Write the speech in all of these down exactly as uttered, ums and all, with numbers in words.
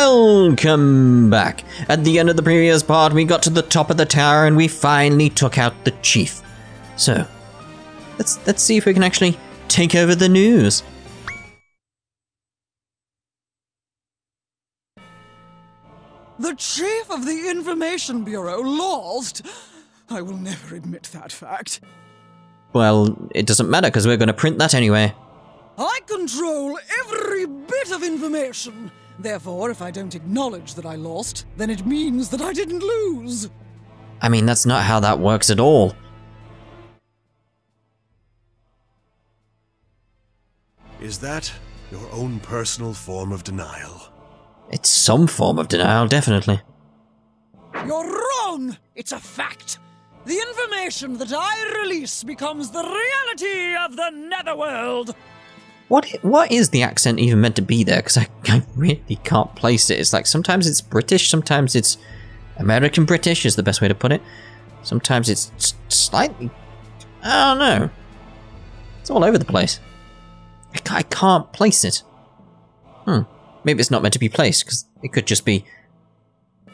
Welcome back! At the end of the previous part, we got to the top of the tower and we finally took out the chief. So, let's, let's see if we can actually take over the news. The chief of the Information Bureau lost? I will never admit that fact. Well, it doesn't matter because we're going to print that anyway. I control every bit of information. Therefore, if I don't acknowledge that I lost, then it means that I didn't lose. I mean, that's not how that works at all. Is that your own personal form of denial? It's some form of denial, definitely. You're wrong! It's a fact! The information that I release becomes the reality of the Netherworld! What, what is the accent even meant to be there? Because I, I really can't place it. It's like, sometimes it's British, sometimes it's American British is the best way to put it. Sometimes it's slightly... I don't know. It's all over the place. I, I can't place it. Hmm. Maybe it's not meant to be placed, because it could just be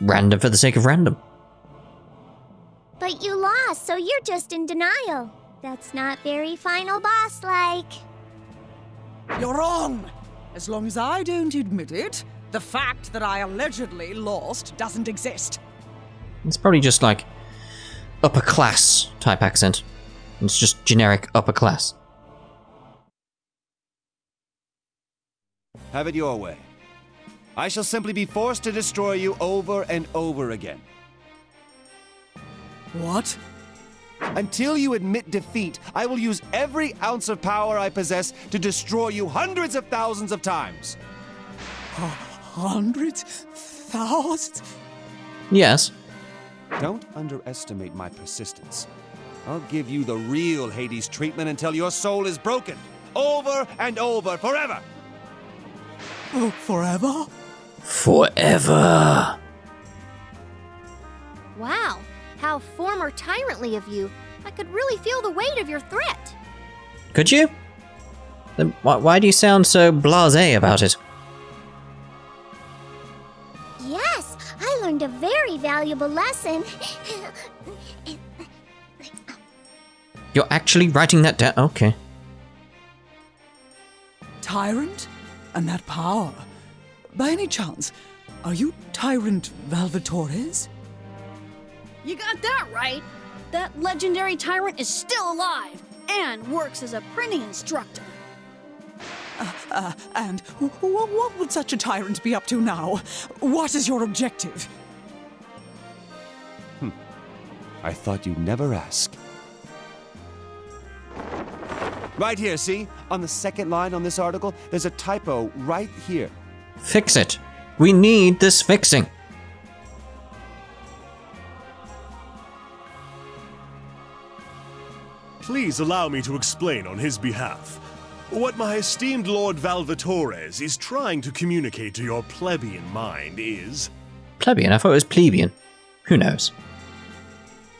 random for the sake of random. But you lost, so you're just in denial. That's not very final boss-like. You're wrong! As long as I don't admit it, the fact that I allegedly lost doesn't exist. It's probably just like upper class type accent. It's just generic upper class. Have it your way. I shall simply be forced to destroy you over and over again. What? Until you admit defeat, I will use every ounce of power I possess to destroy you hundreds of thousands of times. Hundreds? Thousands? Yes. Don't underestimate my persistence. I'll give you the real Hades treatment until your soul is broken. Over and over, forever. Oh, forever? Forever. Wow. How former tyrantly of you. I could really feel the weight of your threat. Could you? Then why, why do you sound so blasé about it? Yes, I learned a very valuable lesson. You're actually writing that down? Okay. Tyrant? And that power. By any chance, are you Tyrant Valvatorez? You got that right! That legendary tyrant is still alive, and works as a printing instructor. Uh, uh, and wh wh what would such a tyrant be up to now? What is your objective? Hmm. I thought you'd never ask. Right here, see? On the second line on this article, there's a typo right here. Fix it. We need this fixing. Please allow me to explain on his behalf. What my esteemed Lord Valvatorez is trying to communicate to your plebeian mind is... Plebeian? I thought it was plebeian. Who knows?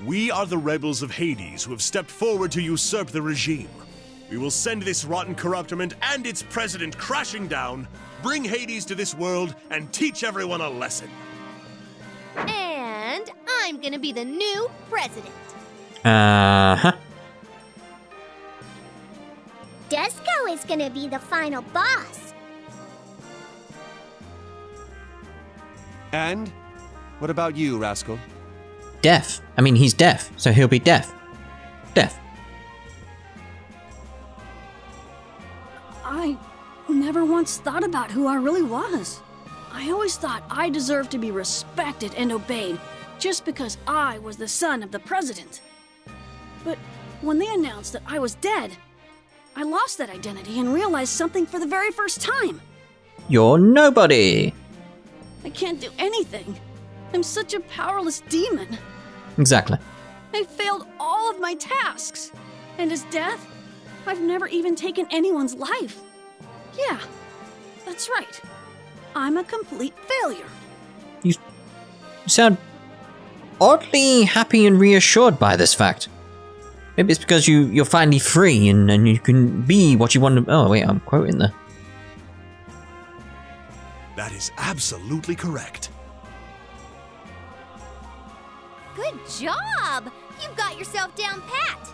We are the rebels of Hades who have stepped forward to usurp the regime. We will send this rotten Corrupter Mint and its president crashing down, bring Hades to this world, and teach everyone a lesson. And I'm gonna be the new president. Uh-huh. Desco is gonna be the final boss. And what about you, Rascal? Deaf. I mean, he's deaf, so he'll be deaf. Deaf. I never once thought about who I really was. I always thought I deserved to be respected and obeyed just because I was the son of the president. But when they announced that I was dead, I lost that identity and realized something for the very first time. You're nobody. I can't do anything. I'm such a powerless demon. Exactly. I failed all of my tasks. And as death, I've never even taken anyone's life. Yeah, that's right. I'm a complete failure. You sound oddly happy and reassured by this fact. Maybe it's because you, you're finally free and, and you can be what you want to... Oh, wait, I'm quoting there. That is absolutely correct. Good job! You've got yourself down pat!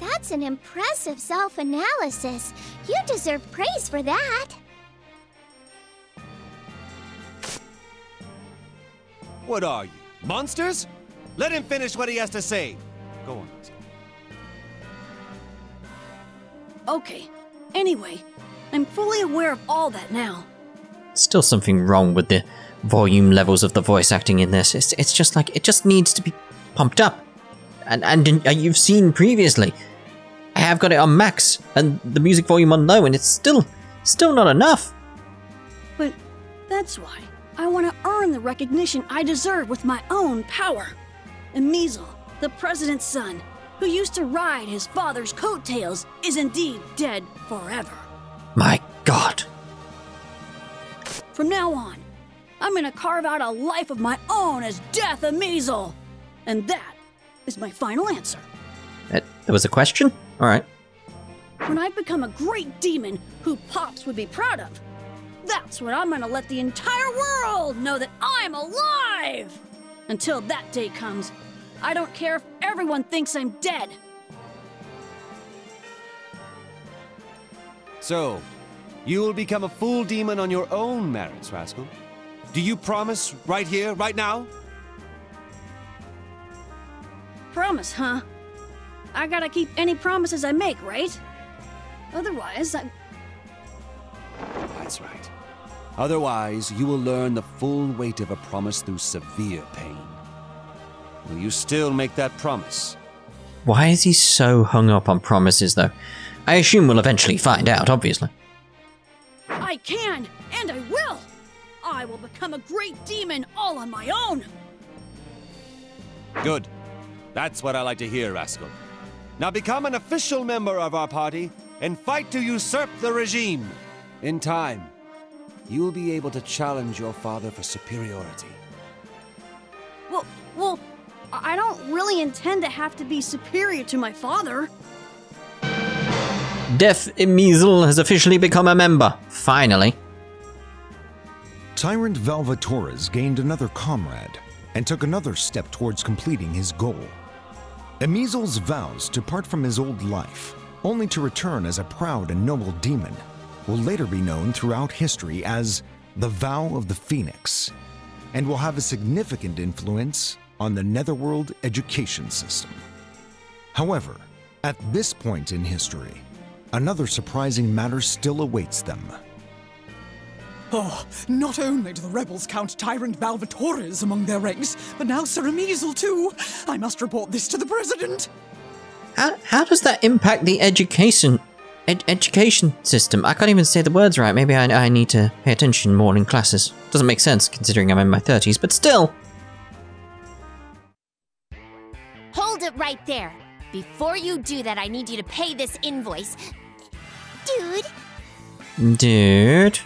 That's an impressive self-analysis. You deserve praise for that. What are you, monsters? Let him finish what he has to say. Go on. Okay. Anyway, I'm fully aware of all that now. Still something wrong with the volume levels of the voice acting in this. It's, it's just like, it just needs to be pumped up. And, and uh, you've seen previously, I have got it on max and the music volume on low and it's still, still not enough. But that's why I want to earn the recognition I deserve with my own power. Emizel, the president's son, who used to ride his father's coattails, is indeed dead forever. My God. From now on, I'm going to carve out a life of my own as Death Emizel. And that is my final answer. That was a question? All right. When I become a great demon who Pops would be proud of, that's when I'm going to let the entire world know that I'm alive. Until that day comes, I don't care if everyone thinks I'm dead. So, you will become a full demon on your own merits, Rascal. Do you promise right here, right now? Promise, huh? I gotta keep any promises I make, right? Otherwise, I... That's right. Otherwise, you will learn the full weight of a promise through severe pain. Will you still make that promise? Why is he so hung up on promises, though? I assume we'll eventually find out, obviously. I can, and I will! I will become a great demon all on my own! Good. That's what I like to hear, Rascal. Now become an official member of our party and fight to usurp the regime. In time, you'll be able to challenge your father for superiority. Well, well, I don't really intend to have to be superior to my father. Death Emizel has officially become a member, finally. Tyrant Valvatorez gained another comrade and took another step towards completing his goal. Emizel's vows to part from his old life, only to return as a proud and noble demon, will later be known throughout history as the Vow of the Phoenix, and will have a significant influence on the Netherworld education system. However, at this point in history, another surprising matter still awaits them. Oh, not only do the rebels count Tyrant Valvatorez among their ranks, but now Sir Emizel too. I must report this to the president. How, how does that impact the education ed education system? I can't even say the words right. Maybe I, I need to pay attention more in classes. Doesn't make sense considering I'm in my thirties, but still. Hold it right there. Before you do that, I need you to pay this invoice. Dude. Dude.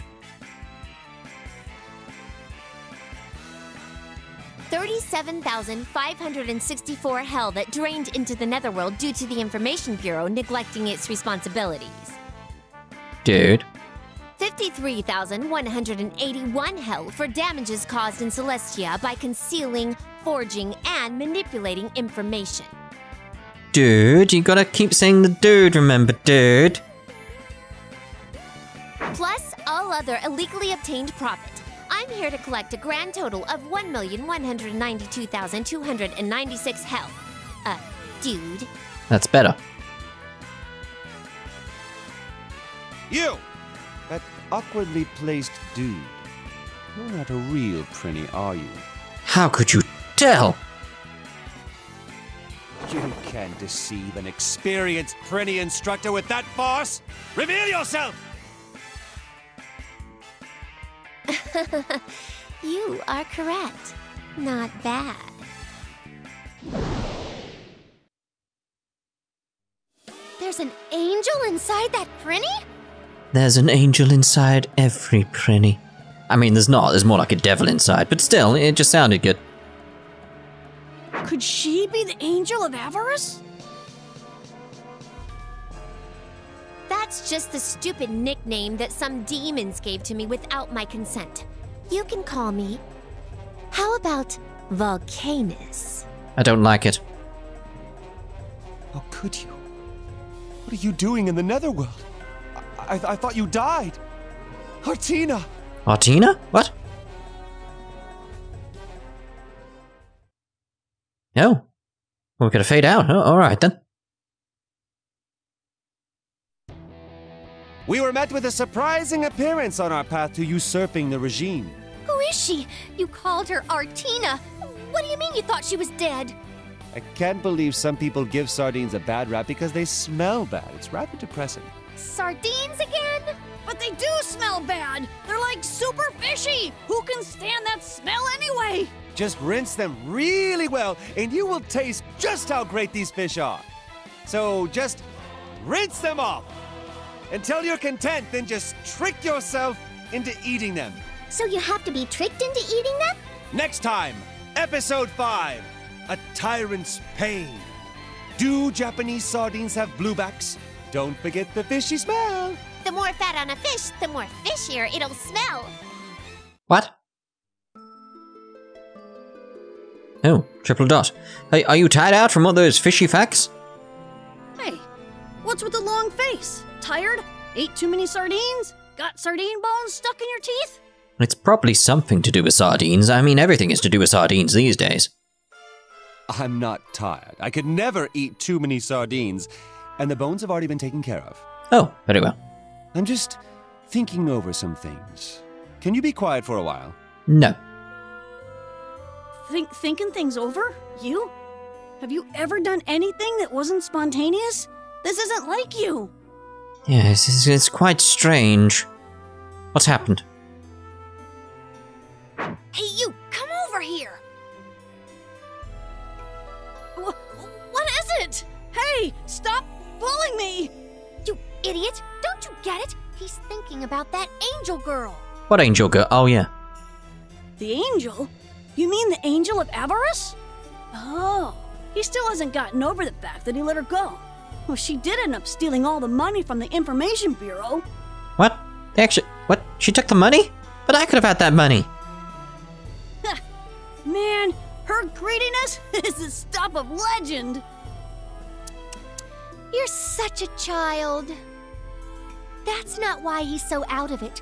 thirty-seven thousand five hundred sixty-four hell that drained into the Netherworld due to the Information Bureau neglecting its responsibilities. Dude. fifty-three thousand one hundred eighty-one hell for damages caused in Celestia by concealing, forging, and manipulating information. Dude, you gotta keep saying the dude, remember, dude. Plus all other illegally obtained profit. I'm here to collect a grand total of one million one hundred ninety-two thousand two hundred ninety-six hell. Uh, dude. That's better. You! That awkwardly placed dude. You're not a real prinny, are you? How could you tell? You can deceive an experienced prinny instructor with that force! Reveal yourself! You are correct. Not bad. There's an angel inside that prinny? There's an angel inside every prinny. I mean, there's not. There's more like a devil inside, but still, it just sounded good. Could she be the Angel of Avarice? That's just the stupid nickname that some demons gave to me without my consent. You can call me... How about Volcanus? I don't like it. How could you? What are you doing in the Netherworld? I, I, I thought you died. Artina! Artina? What? No. We're gonna fade out. Oh, alright then. We were met with a surprising appearance on our path to usurping the regime. Who is she? You called her Artina. What do you mean you thought she was dead? I can't believe some people give sardines a bad rap because they smell bad. It's rather depressing. Sardines again? But they do smell bad. They're like super fishy. Who can stand that smell anyway? Just rinse them really well and you will taste just how great these fish are. So just rinse them off. Until you're content, then just trick yourself into eating them. So you have to be tricked into eating them? Next time, Episode five, A Tyrant's Pain. Do Japanese sardines have bluebacks? Don't forget the fishy smell. The more fat on a fish, the more fishier it'll smell. What? Oh, Triple Dot. Hey, are you tired out from all those fishy facts? Hey, what's with the long face? Tired? Ate too many sardines? Got sardine bones stuck in your teeth? It's probably something to do with sardines. I mean, everything is to do with sardines these days. I'm not tired. I could never eat too many sardines. And the bones have already been taken care of. Oh, very well. I'm just thinking over some things. Can you be quiet for a while? No. Think thinking things over? You? Have you ever done anything that wasn't spontaneous? This isn't like you. Yes, it's, it's quite strange. What's happened? Hey, you! Come over here! Wh what is it? Hey! Stop pulling me! You idiot! Don't you get it? He's thinking about that angel girl. What angel girl? Oh, yeah. The angel? You mean the Angel of Avarice? Oh. He still hasn't gotten over the fact that he let her go. Well, she did end up stealing all the money from the Information Bureau. What? They actually... What? She took the money? But I could have had that money. Man, her greediness is the stuff of legend. You're such a child. That's not why he's so out of it.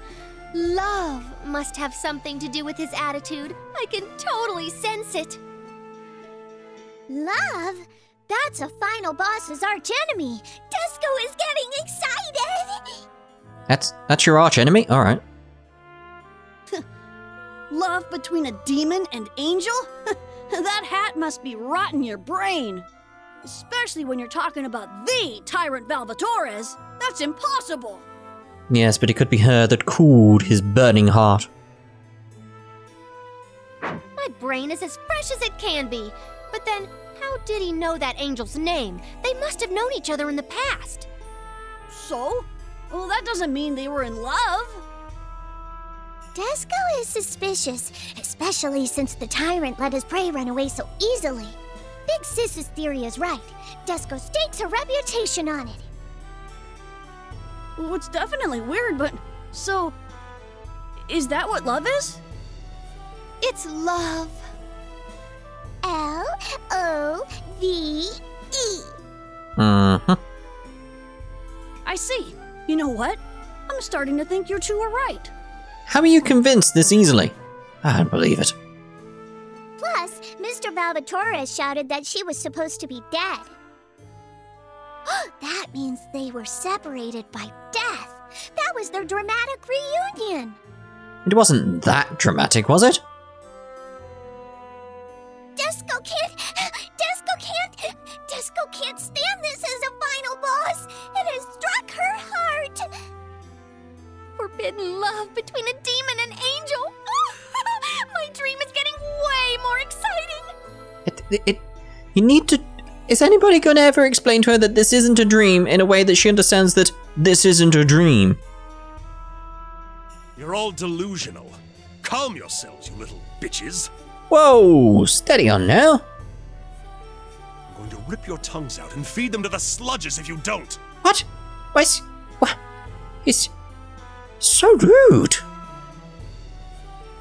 Love must have something to do with his attitude. I can totally sense it. Love? That's a final boss's archenemy. Desco is getting excited. That's that's your archenemy? All right. Love between a demon and angel? That hat must be rotting your brain. Especially when you're talking about the tyrant Valvatorez. That's impossible. Yes, but it could be her that cooled his burning heart. My brain is as fresh as it can be. But then, how did he know that angel's name? They must have known each other in the past. So? Well, that doesn't mean they were in love. Desco is suspicious, especially since the tyrant let his prey run away so easily. Big Sis's theory is right. Desco stakes her reputation on it. Well, it's definitely weird, but... So... Is that what love is? It's love. L O V E. Uh-huh. I see. You know what? I'm starting to think you two are right. How are you convinced this easily? I don't believe it. Plus, Mister Valvatorez shouted that she was supposed to be dead. That means they were separated by death. That was their dramatic reunion. It wasn't that dramatic, was it? Desco can't... Desco can't... Desco can't stand this as a final boss. It has struck her heart. Forbidden love between a demon and angel. My dream is getting way more exciting. It, it, it, you need to... Is anybody going to ever explain to her that this isn't a dream in a way that she understands that this isn't a dream? You're all delusional. Calm yourselves, you little bitches. Whoa, steady on now. I'm going to rip your tongues out and feed them to the sludges if you don't. What? Why... What? It's so rude.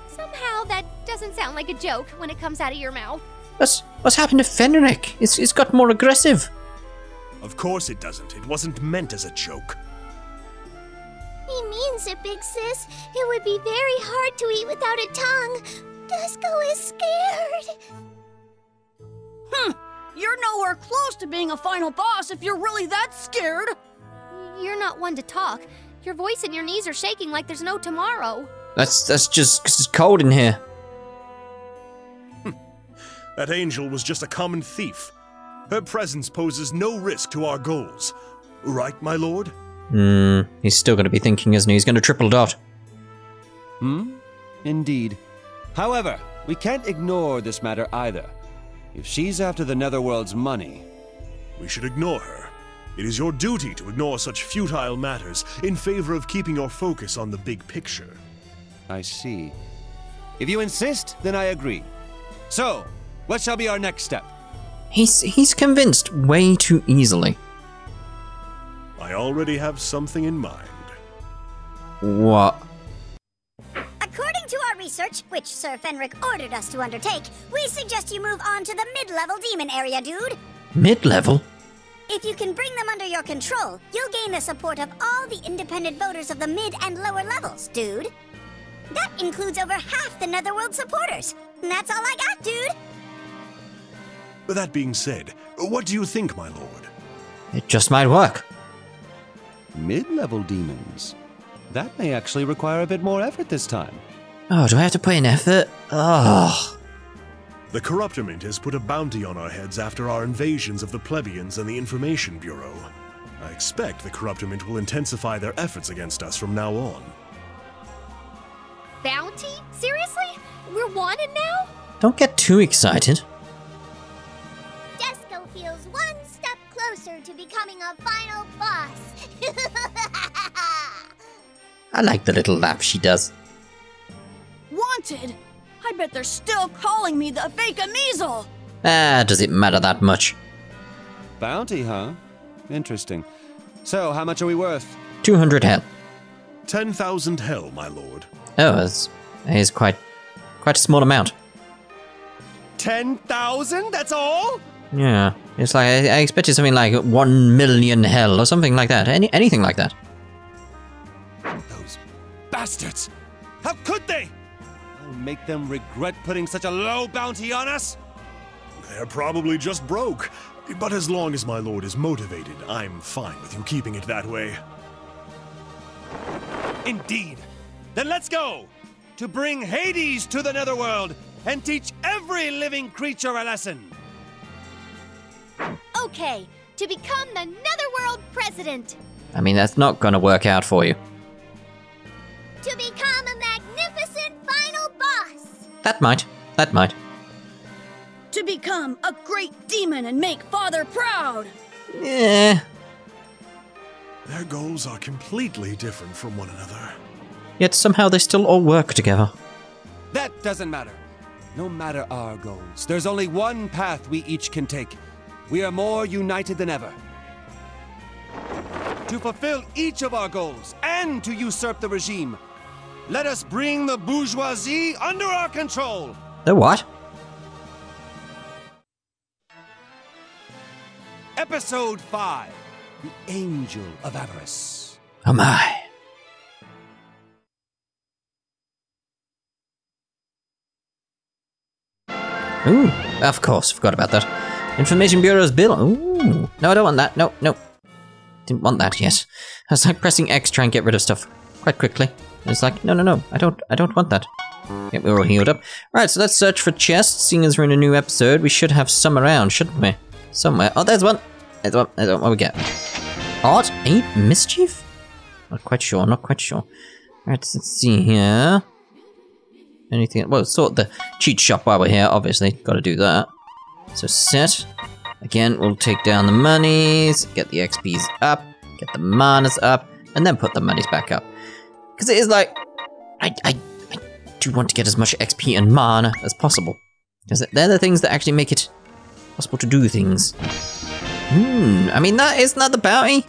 Somehow that doesn't sound like a joke when it comes out of your mouth. What's, what's happened to Fenrich? It's, it's got more aggressive. Of course it doesn't. It wasn't meant as a joke. He means it, big sis. It would be very hard to eat without a tongue. Desco is scared. Hmm. You're nowhere close to being a final boss if you're really that scared. You're not one to talk. Your voice and your knees are shaking like there's no tomorrow. That's that's just because it's cold in here. That angel was just a common thief. Her presence poses no risk to our goals. Right, my lord? Hmm. He's still going to be thinking, isn't he? He's going to triple dot. Hmm? Indeed. However, we can't ignore this matter either. If she's after the Netherworld's money... We should ignore her. It is your duty to ignore such futile matters in favor of keeping your focus on the big picture. I see. If you insist, then I agree. So, what shall be our next step? He's, he's convinced way too easily. I already have something in mind. What? According to our research, which Sir Fenrich ordered us to undertake, we suggest you move on to the mid-level demon area, dude. Mid-level? If you can bring them under your control, you'll gain the support of all the independent voters of the mid and lower levels, dude. That includes over half the Netherworld supporters. And that's all I got, dude. With that being said, what do you think, my lord? It just might work. Mid-level demons? That may actually require a bit more effort this time. Oh, do I have to put in effort? Oh. The Corrupter Mint has put a bounty on our heads after our invasions of the plebeians and the Information Bureau. I expect the Corrupter Mint will intensify their efforts against us from now on. Bounty? Seriously? We're wanted now? Don't get too excited. Desco feels one step closer to becoming a final boss. I like the little laugh she does. Wanted? I bet they're still calling me the fake Emizel! Ah, does it matter that much? Bounty, huh? Interesting. So, how much are we worth? two hundred hell. ten thousand hell, my lord. Oh, that's, that is quite, quite a small amount. ten thousand? That's all? Yeah. It's like, I, I expected something like one million hell or something like that. Any, anything like that. Those bastards! How could they? I'll make them regret putting such a low bounty on us! They're probably just broke. But as long as my lord is motivated, I'm fine with you keeping it that way. Indeed. Then let's go! To bring Hades to the Netherworld and teach every living creature a lesson! Okay, to become the Netherworld President! I mean, that's not gonna work out for you. To become a magnificent final boss! That might. That might. To become a great demon and make Father proud! Yeah. Their goals are completely different from one another. Yet somehow they still all work together. That doesn't matter. No matter our goals, there's only one path we each can take. We are more united than ever. To fulfill each of our goals and to usurp the regime, let us bring the bourgeoisie under our control. The what? Episode five, The Angel of Avarice. Oh my. Ooh, of course, forgot about that. Information Bureau's bill. Ooh. No, I don't want that. No, no. Didn't want that yet. I was like pressing X to try and get rid of stuff quite quickly. And it's like, no, no, no. I don't, I don't want that. Yep, we're all healed up. Right, so let's search for chests. Seeing as we're in a new episode, we should have some around, shouldn't we? Somewhere. Oh, there's one. There's one. There's one. What do we get? Art eight mischief? Not quite sure. Not quite sure. Right, let's see here. Anything? Well, sort the cheat shop while we're here, obviously. Gotta do that. So set. Again, we'll take down the monies, get the X Ps up, get the manas up, and then put the monies back up. Because it is like, I, I, I do want to get as much X P and mana as possible. Because they're the things that actually make it possible to do things. Hmm, I mean, that isn't that the bounty?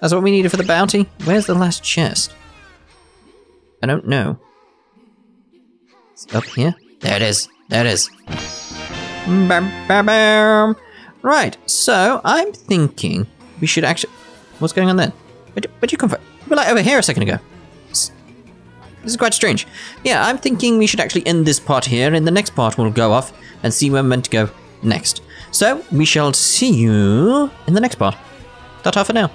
That's what we needed for the bounty? Where's the last chest? I don't know. It's up here? There it is. There it is. Bam, bam, bam. Right, so I'm thinking we should actually... What's going on then? Where'd you, where'd you come from? You were like over here a second ago. This is quite strange. Yeah, I'm thinking we should actually end this part here, and the next part we'll go off and see where we're meant to go next. So, we shall see you in the next part. Ta-ta for now.